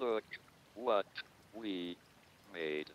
Look what we made.